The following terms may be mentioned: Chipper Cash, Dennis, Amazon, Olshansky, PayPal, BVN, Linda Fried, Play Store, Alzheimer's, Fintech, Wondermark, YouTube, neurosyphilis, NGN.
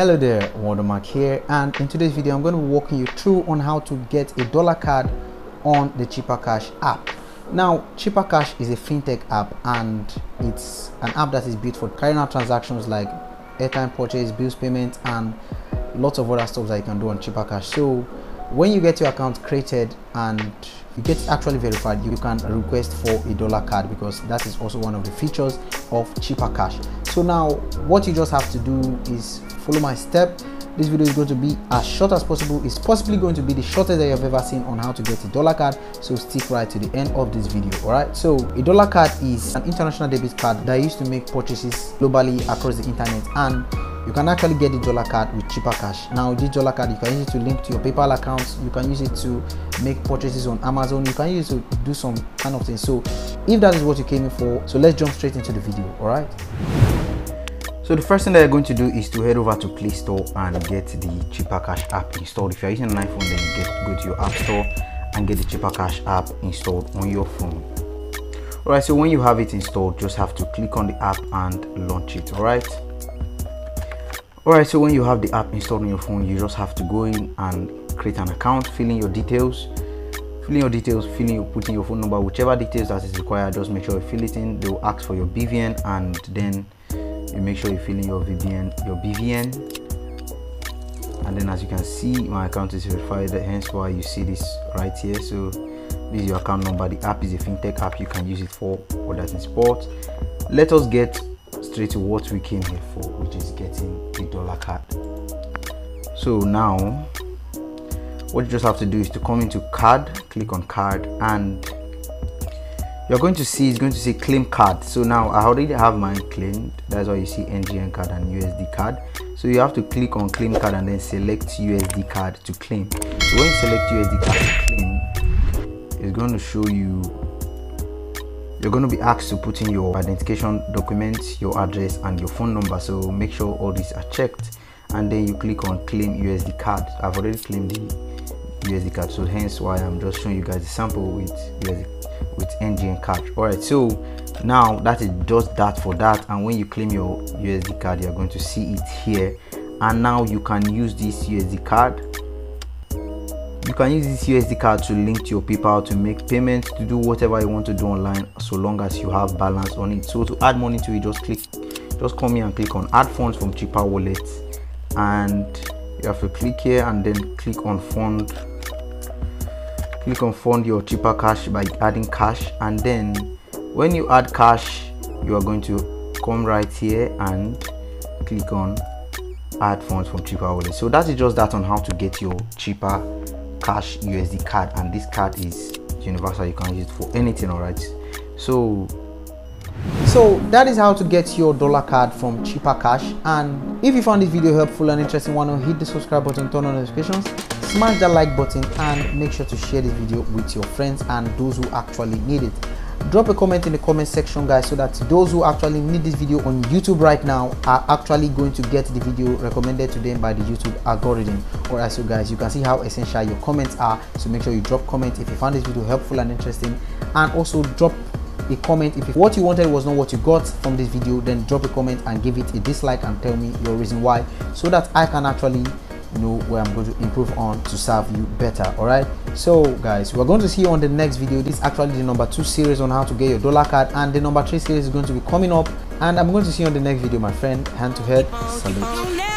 Hello there, Wondermark here, and in today's video I'm going to be walking you through on how to get a dollar card on the Chipper Cash app. Now, Chipper Cash is a fintech app, and it's an app that is built for carrying out transactions like airtime purchase, bills payment, and lots of other stuff that you can do on Chipper Cash. So when you get your account created and you get actually verified, you can request for a dollar card, because that is also one of the features of Chipper Cash. So now what you just have to do is follow my step. This video is going to be as short as possible. It's possibly going to be the shortest that you have ever seen on how to get a dollar card, so stick right to the end of this video. All right, so a dollar card is an international debit card that used to make purchases globally across the internet, and you can actually get the dollar card with Chipper Cash. Now, this dollar card, you can use it to link to your PayPal accounts. You can use it to make purchases on Amazon. You can use it to do some kind of things. So if that is what you came in for, so let's jump straight into the video, all right? So the first thing that you're going to do is to head over to Play Store and get the Chipper Cash app installed. If you're using an iPhone, then you go to your app store and get the Chipper Cash app installed on your phone. All right, so when you have it installed, just have to click on the app and launch it, all right? Alright, so when you have the app installed on your phone, you just have to go in and create an account, put in your phone number, whichever details that is required. Just make sure you fill it in. They will ask for your BVN, and then you make sure you fill in your BVN, and then as you can see, my account is verified, hence why you see this right here. So this is your account number. The app is a fintech app. You can use it for that in sports. Let us get straight to what we came here for, which is getting a dollar card. So now what you just have to do is to come into card, click on card, and you're going to see it's going to say claim card. So now I already have mine claimed, that's why you see NGN card and USD card. So you have to click on claim card and then select USD card to claim. So when you select USD card to claim, it's going to show you you're going to be asked to put in your identification documents, your address, and your phone number. So make sure all these are checked, and then you click on claim USD card. I've already claimed the USD card, so hence why I'm just showing you guys the sample with NGN card. All right, so now that is just that for that, and when you claim your USD card, you're going to see it here, and now you can use this USD card. You can use this USD card to link to your PayPal, to make payments, to do whatever you want to do online, so long as you have balance on it. So to add money to it, just come here and click on add funds from Chipper wallet, and you have to click here and then click on fund. Click on fund your Chipper Cash by adding cash, and then when you add cash, you are going to come right here and click on add funds from Chipper wallet. So that is just that on how to get your Chipper Cash USD card, and this card is universal, you can use it for anything. All right, so that is how to get your dollar card from Chipper Cash. And if you found this video helpful and interesting, why not hit the subscribe button, turn on notifications, smash that like button, and make sure to share this video with your friends and those who actually need it. Drop a comment in the comment section, guys, so that those who actually need this video on YouTube right now are actually going to get the video recommended to them by the YouTube algorithm. Or as you guys, you can see how essential your comments are, so make sure you drop comments if you found this video helpful and interesting, and also drop a comment if what you wanted was not what you got from this video. Then drop a comment and give it a dislike and tell me your reason why, so that I can actually know where I'm going to improve on to serve you better. All right, so guys, we're going to see you on the next video. This is actually the number 2 series on how to get your dollar card, and the number 3 series is going to be coming up, and I'm going to see you on the next video, my friend. Hand to head salute.